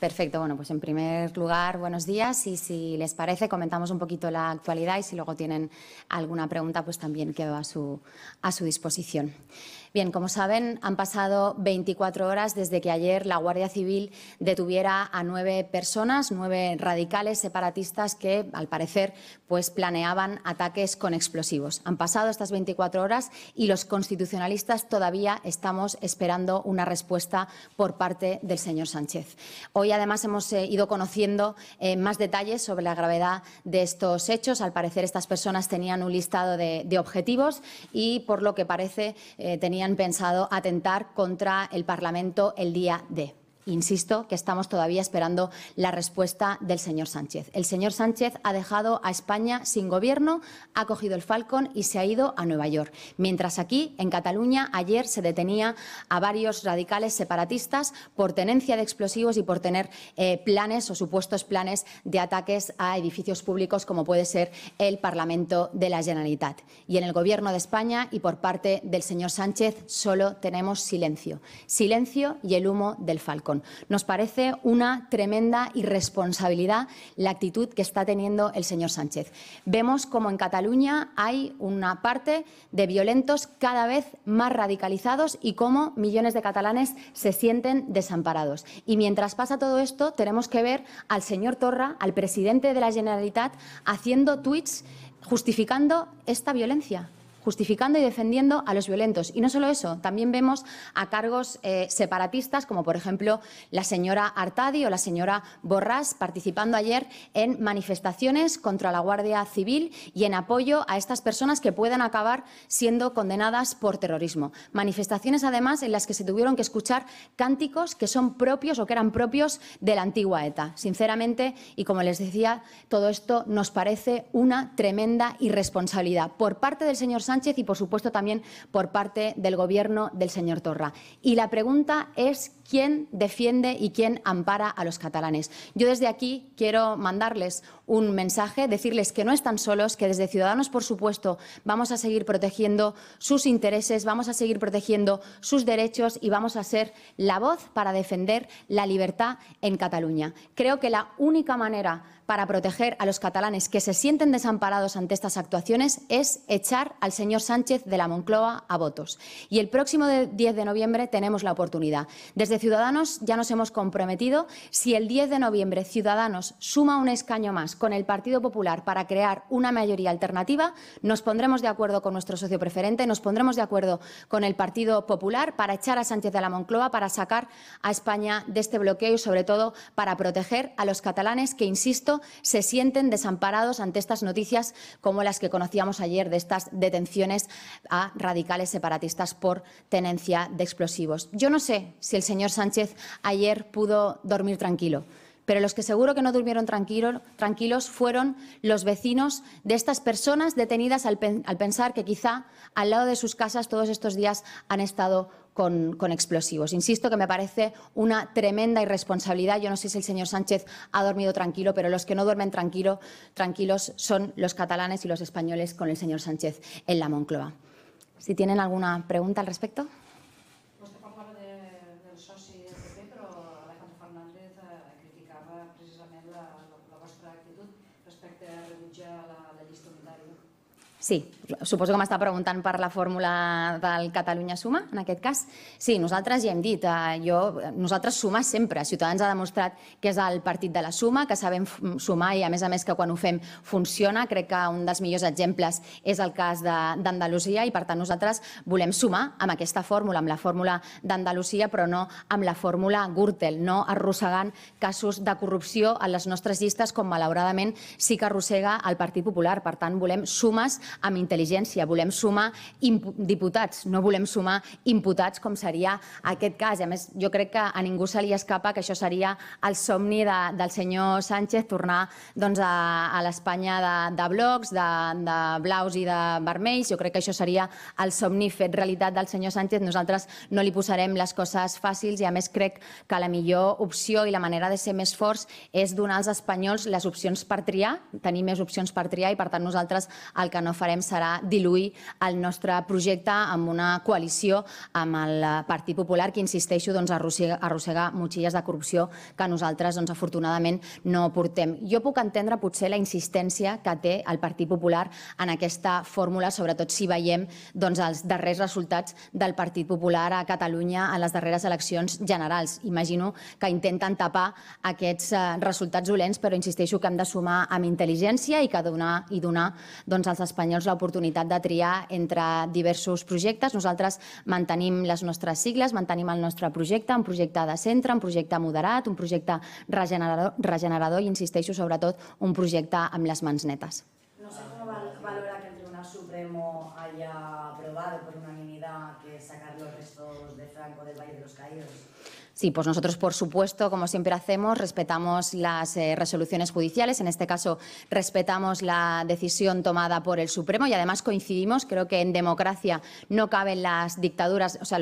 Perfecto. Bueno, pues en primer lugar, buenos días y si les parece comentamos un poquito la actualidad y si luego tienen alguna pregunta pues también quedo a su disposición. Bien, como saben, han pasado 24 horas desde que ayer la Guardia Civil detuviera a 9 personas, 9 radicales separatistas que, al parecer, pues planeaban ataques con explosivos. Han pasado estas 24 horas y los constitucionalistas todavía estamos esperando una respuesta por parte del señor Sánchez. Hoy, además, hemos ido conociendo más detalles sobre la gravedad de estos hechos. Al parecer, estas personas tenían un listado de objetivos y, por lo que parece, tenían pensado atentar contra el Parlamento el día D. Insisto que estamos todavía esperando la respuesta del señor Sánchez. El señor Sánchez ha dejado a España sin gobierno, ha cogido el Falcón y se ha ido a Nueva York. Mientras aquí, en Cataluña, ayer se detenía a varios radicales separatistas por tenencia de explosivos y por tener planes o supuestos planes de ataques a edificios públicos como puede ser el Parlamento de la Generalitat. Y en el gobierno de España y por parte del señor Sánchez solo tenemos silencio. Silencio y el humo del Falcón. Nos parece una tremenda irresponsabilidad la actitud que está teniendo el señor Sánchez. Vemos como en Cataluña hay una parte de violentos cada vez más radicalizados y cómo millones de catalanes se sienten desamparados. Y mientras pasa todo esto, tenemos que ver al señor Torra, al presidente de la Generalitat, haciendo tuits justificando esta violencia, justificando y defendiendo a los violentos. Y no solo eso, también vemos a cargos separatistas, como por ejemplo la señora Artadi o la señora Borràs, participando ayer en manifestaciones contra la Guardia Civil y en apoyo a estas personas que puedan acabar siendo condenadas por terrorismo. Manifestaciones, además, en las que se tuvieron que escuchar cánticos que son propios o que eran propios de la antigua ETA. Sinceramente, y como les decía, todo esto nos parece una tremenda irresponsabilidad por parte del señor Sánchez y, por supuesto, también por parte del Gobierno del señor Torra. Y la pregunta es quién defiende y quién ampara a los catalanes. Yo desde aquí quiero mandarles un mensaje, decirles que no están solos, que desde Ciudadanos, por supuesto, vamos a seguir protegiendo sus intereses, vamos a seguir protegiendo sus derechos y vamos a ser la voz para defender la libertad en Cataluña. Creo que la única manera para proteger a los catalanes que se sienten desamparados ante estas actuaciones es echar al señor Sánchez de la Moncloa a votos. Y el próximo 10 de noviembre tenemos la oportunidad. Desde Ciudadanos ya nos hemos comprometido, si el 10 de noviembre Ciudadanos suma un escaño más con el Partido Popular para crear una mayoría alternativa, nos pondremos de acuerdo con nuestro socio preferente, nos pondremos de acuerdo con el Partido Popular para echar a Sánchez de la Moncloa, para sacar a España de este bloqueo y, sobre todo, para proteger a los catalanes que, insisto, se sienten desamparados ante estas noticias como las que conocíamos ayer de estas detenciones a radicales separatistas por tenencia de explosivos. Yo no sé si el señor Sánchez ayer pudo dormir tranquilo, pero los que seguro que no durmieron tranquilos fueron los vecinos de estas personas detenidas al pensar que quizá al lado de sus casas todos estos días han estado con explosivos. Insisto que me parece una tremenda irresponsabilidad. Yo no sé si el señor Sánchez ha dormido tranquilo, pero los que no duermen tranquilos son los catalanes y los españoles con el señor Sánchez en la Moncloa. Si tienen alguna pregunta al respecto. Sí, suposo que m'està preguntant per la fórmula del Catalunya Suma, en aquest cas. Sí, nosaltres ja hem dit, nosaltres sumar sempre. Ciutadans ha demostrat que és el partit de la suma, que sabem sumar i, a més que quan ho fem funciona. Crec que un dels millors exemples és el cas d'Andalusia i, per tant, nosaltres volem sumar amb aquesta fórmula, amb la fórmula d'Andalusia, però no amb la fórmula Gürtel, no arrossegant casos de corrupció a les nostres llistes, com malauradament sí que arrossega el Partit Popular. Per tant, volem sumes amb intel·ligència, volem sumar diputats, no volem sumar imputats com seria aquest cas. A més, jo crec que a ningú se li escapa que això seria el somni del senyor Sánchez, tornar a l'Espanya de blocs, de blaus i de vermells. Jo crec que això seria el somni fet realitat del senyor Sánchez. Nosaltres no li posarem les coses fàcils i, a més, crec que la millor opció i la manera de ser més forts és donar als espanyols les opcions per triar, tenir més opcions per triar i, per tant, nosaltres el que no farem serà intentarà diluir el nostre projecte amb una coalició amb el Partit Popular, que insisteixo arrossega motxilles de corrupció que nosaltres afortunadament no portem. Jo puc entendre potser la insistència que té el Partit Popular en aquesta fórmula, sobretot si veiem els darrers resultats del Partit Popular a Catalunya a les darreres eleccions generals. Imagino que intenten tapar aquests resultats dolents, però insisteixo que hem de sumar amb intel·ligència i donar als espanyols l'oportunitat de triar entre diversos projectes. Nosaltres mantenim les nostres sigles, mantenim el nostre projecte, un projecte de centre, un projecte moderat, un projecte regenerador i, insisteixo, sobretot un projecte amb les mans netes. No sé com valora que el Tribunal Supremo haya aprobado por unanimidad que sacar los restos de Franco del Valle de los Caídos. Sí, pues nosotros, por supuesto, como siempre hacemos, respetamos las resoluciones judiciales. En este caso, respetamos la decisión tomada por el Supremo y, además, coincidimos. Creo que en democracia no caben las dictaduras, o sea,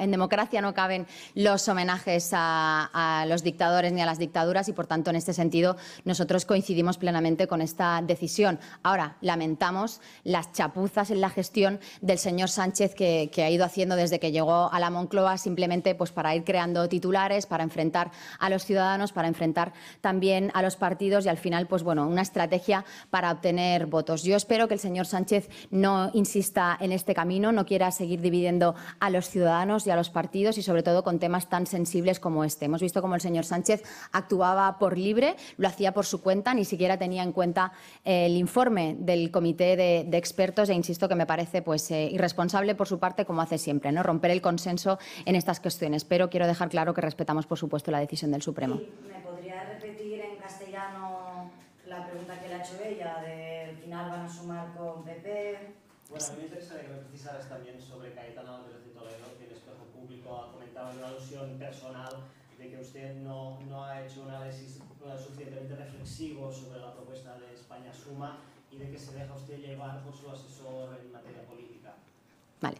en democracia no caben los homenajes a los dictadores ni a las dictaduras y, por tanto, en este sentido, nosotros coincidimos plenamente con esta decisión. Ahora, lamentamos las chapuzas en la gestión del señor Sánchez que ha ido haciendo desde que llegó a la Moncloa, simplemente pues para ir creando titulares, para enfrentar a los ciudadanos, para enfrentar también a los partidos y al final, pues bueno, una estrategia para obtener votos. Yo espero que el señor Sánchez no insista en este camino, no quiera seguir dividiendo a los ciudadanos y a los partidos y sobre todo con temas tan sensibles como este. Hemos visto cómo el señor Sánchez actuaba por libre, lo hacía por su cuenta, ni siquiera tenía en cuenta el informe del comité de expertos e insisto que me parece pues irresponsable por su parte, como hace siempre, ¿no? Romper el consenso en estas cuestiones. Pero quiero dejar claro que respetamos, por supuesto, la decisión del Supremo. ¿Me podría repetir en castellano la pregunta que le ha hecho ella? ¿Del final van a sumar con PP? Bueno, a mí me interesaría que me precisaras también sobre Cayetana Álvarez de Toledo, que el espejo público ha comentado en una alusión personal de que usted no ha hecho un análisis suficientemente reflexivo sobre la propuesta de España Suma y de que se deja usted llevar por su asesor en materia política. Vale.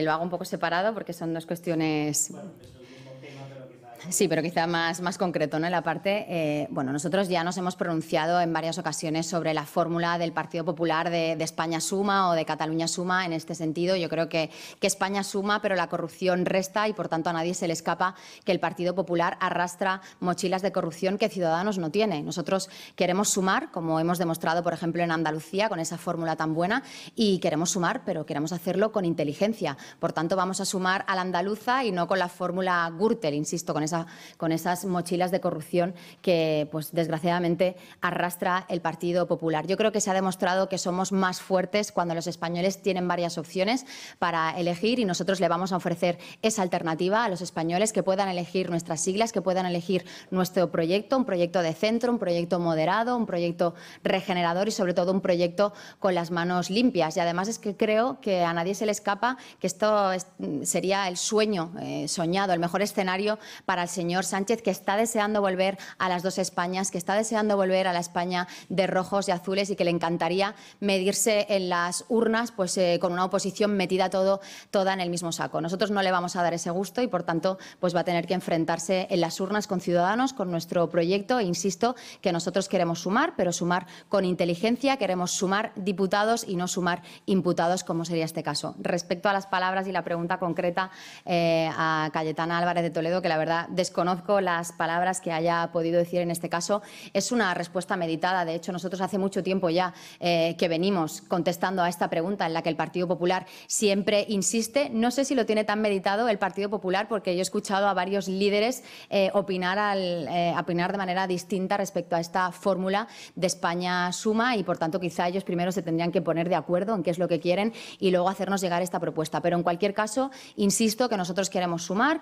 Lo hago un poco separado porque son dos cuestiones... Bueno, es el mismo tema, pero quizá... Sí, pero quizá más concreto, ¿no? En la parte... bueno, nosotros ya nos hemos pronunciado en varias ocasiones sobre la fórmula del Partido Popular de España Suma o de Cataluña Suma en este sentido. Yo creo que España suma, pero la corrupción resta y, por tanto, a nadie se le escapa que el Partido Popular arrastra mochilas de corrupción que Ciudadanos no tiene. Nosotros queremos sumar, como hemos demostrado, por ejemplo, en Andalucía, con esa fórmula tan buena, y queremos sumar, pero queremos hacerlo con inteligencia. Por tanto, vamos a sumar a la andaluza y no con la fórmula Gürtel, insisto, con esas mochilas de corrupción que, pues, desgraciadamente, arrastra el Partido Popular. Yo creo que se ha demostrado que somos más fuertes cuando los españoles tienen varias opciones para elegir y nosotros le vamos a ofrecer esa alternativa a los españoles, que puedan elegir nuestras siglas, que puedan elegir nuestro proyecto, un proyecto de centro, un proyecto moderado, un proyecto regenerador y, sobre todo, un proyecto con las manos limpias. Y, además, es que creo que a nadie se le escapa que esto sería el sueño soñado, el mejor escenario para el señor Sánchez, que está deseando volver a las dos Españas, que está deseando volver a la España de rojos y azules y que le encantaría medirse en las urnas pues, con una oposición metida toda en el mismo saco. Nosotros no le vamos a dar ese gusto y, por tanto, pues va a tener que enfrentarse en las urnas con Ciudadanos, con nuestro proyecto. E insisto que nosotros queremos sumar, pero sumar con inteligencia, queremos sumar diputados y no sumar imputados, como sería este caso. Respecto a las palabras y la pregunta concreta a Cayetana Álvarez de Toledo, que la verdad desconozco las palabras que haya podido decir en este caso. Es una respuesta meditada. De hecho, nosotros hace mucho tiempo ya que venimos contestando a esta pregunta en la que el Partido Popular siempre insiste. No sé si lo tiene tan meditado el Partido Popular, porque yo he escuchado a varios líderes opinar de manera distinta respecto a esta fórmula de España Suma y, por tanto, quizá ellos primero se tendrían que poner de acuerdo en qué es lo que quieren y luego hacernos llegar esta propuesta. Pero, en cualquier caso, insisto que nosotros queremos sumar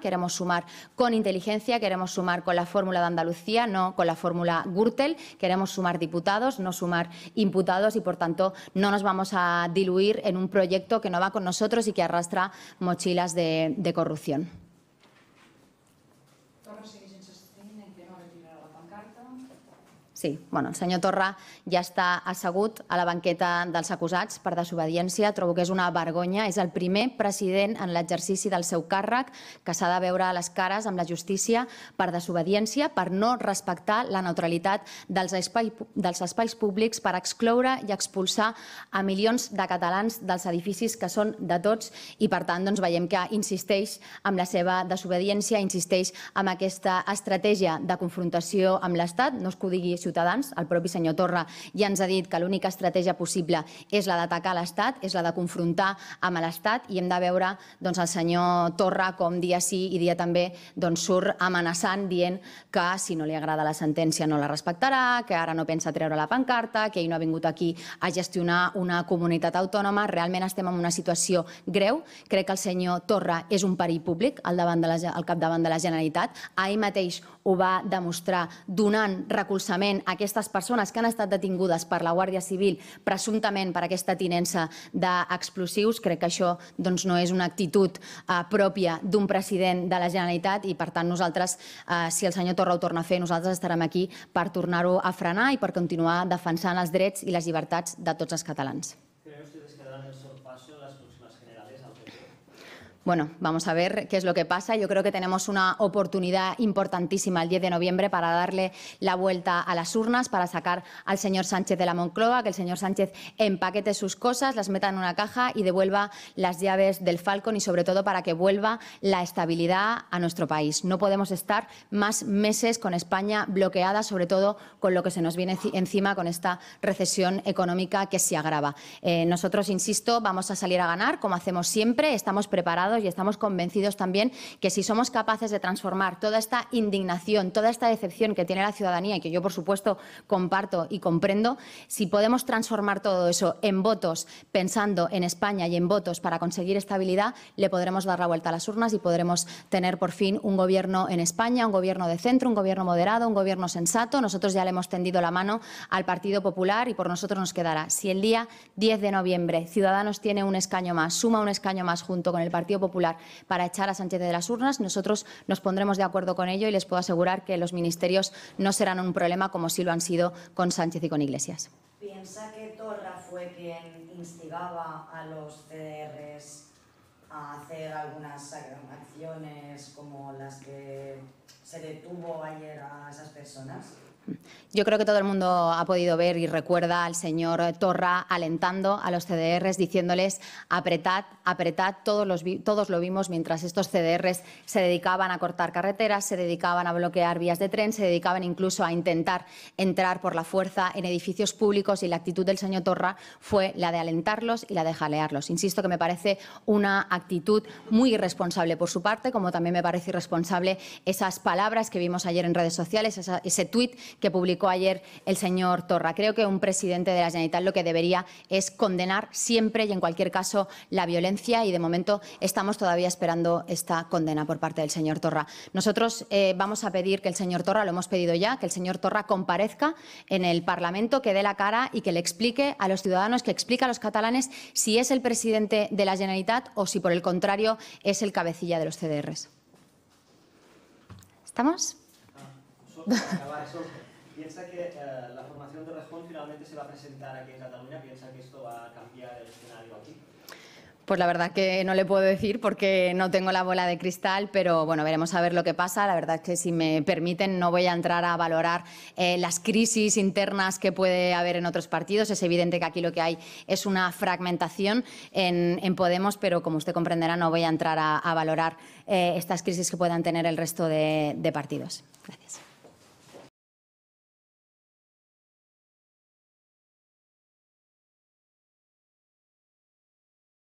con inteligencia, queremos sumar con la fórmula de Andalucía, no con la fórmula Gürtel, queremos sumar diputados, no sumar imputados y, por tanto, no nos vamos a diluir en un proyecto que no va con nosotros y que arrastra mochilas de corrupción. Sí, bueno, el senyor Torra ja està assegut a la banqueta dels acusats per desobediència. Trobo que és una vergonya. És el primer president en l'exercici del seu càrrec que s'ha de veure a les cares amb la justícia per desobediència, per no respectar la neutralitat dels espais públics, per excloure i expulsar a milions de catalans dels edificis que són de tots i, per tant, veiem que insisteix en la seva desobediència, insisteix en aquesta estratègia de confrontació amb l'Estat. No és que ho digui Ciutadans, el propi senyor Torra ja ens ha dit que l'única estratègia possible és la d'atacar l'Estat, és la de confrontar amb l'Estat, i hem de veure el senyor Torra com dia sí i dia també surt amenaçant, dient que si no li agrada la sentència no la respectarà, que ara no pensa treure la pancarta, que ell no ha vingut aquí a gestionar una comunitat autònoma. Realment estem en una situació greu. Crec que el senyor Torra és un perill públic al capdavant de la Generalitat. Ahir mateix ho va demostrar donant recolzament a aquestes persones que han estat detingudes per la Guàrdia Civil presumptament per aquesta tinença d'explosius. Crec que això no és una actitud pròpia d'un president de la Generalitat i, per tant, nosaltres, si el senyor Torra ho torna a fer, nosaltres estarem aquí per tornar-ho a frenar i per continuar defensant els drets i les llibertats de tots els catalans. Bueno, vamos a ver qué es lo que pasa. Yo creo que tenemos una oportunidad importantísima el 10 de noviembre para darle la vuelta a las urnas, para sacar al señor Sánchez de la Moncloa, que el señor Sánchez empaquete sus cosas, las meta en una caja y devuelva las llaves del Falcón, y sobre todo para que vuelva la estabilidad a nuestro país. No podemos estar más meses con España bloqueada, sobre todo con lo que se nos viene encima, con esta recesión económica que se agrava. Nosotros, insisto, vamos a salir a ganar, como hacemos siempre. Estamos preparados y estamos convencidos también que si somos capaces de transformar toda esta indignación, toda esta decepción que tiene la ciudadanía, y que yo, por supuesto, comparto y comprendo, si podemos transformar todo eso en votos, pensando en España y en votos para conseguir estabilidad, le podremos dar la vuelta a las urnas y podremos tener por fin un gobierno en España, un gobierno de centro, un gobierno moderado, un gobierno sensato. Nosotros ya le hemos tendido la mano al Partido Popular y por nosotros nos quedará. Si el día 10 de noviembre Ciudadanos tiene un escaño más, suma un escaño más junto con el Partido Popular para echar a Sánchez de las urnas, nosotros nos pondremos de acuerdo con ello, y les puedo asegurar que los ministerios no serán un problema como sí lo han sido con Sánchez y con Iglesias. ¿Piensa que Torra fue quien instigaba a los CDRs a hacer algunas acciones como las que se detuvo ayer a esas personas? Yo creo que todo el mundo ha podido ver y recuerda al señor Torra alentando a los CDRs, diciéndoles apretad, apretad. Todos lo vimos mientras estos CDRs se dedicaban a cortar carreteras, se dedicaban a bloquear vías de tren, se dedicaban incluso a intentar entrar por la fuerza en edificios públicos, y la actitud del señor Torra fue la de alentarlos y la de jalearlos. Insisto que me parece una actitud muy irresponsable por su parte, como también me parece irresponsable esas palabras que vimos ayer en redes sociales, ese tuit que publicó ayer el señor Torra. Creo que un presidente de la Generalitat lo que debería es condenar siempre y en cualquier caso la violencia, y de momento estamos todavía esperando esta condena por parte del señor Torra. Nosotros vamos a pedir que el señor Torra, lo hemos pedido ya, que el señor Torra comparezca en el Parlamento, que dé la cara y que le explique a los ciudadanos, que explique a los catalanes si es el presidente de la Generalitat o si por el contrario es el cabecilla de los CDRs. ¿Estamos? ¿Piensa que la formación de Rejón finalmente se va a presentar aquí en Cataluña? ¿Piensa que esto va a cambiar el escenario aquí? Pues la verdad que no le puedo decir porque no tengo la bola de cristal, pero bueno, veremos a ver lo que pasa. La verdad es que, si me permiten, no voy a entrar a valorar las crisis internas que puede haber en otros partidos. Es evidente que aquí lo que hay es una fragmentación en Podemos, pero como usted comprenderá, no voy a entrar a valorar estas crisis que puedan tener el resto de partidos. Gracias.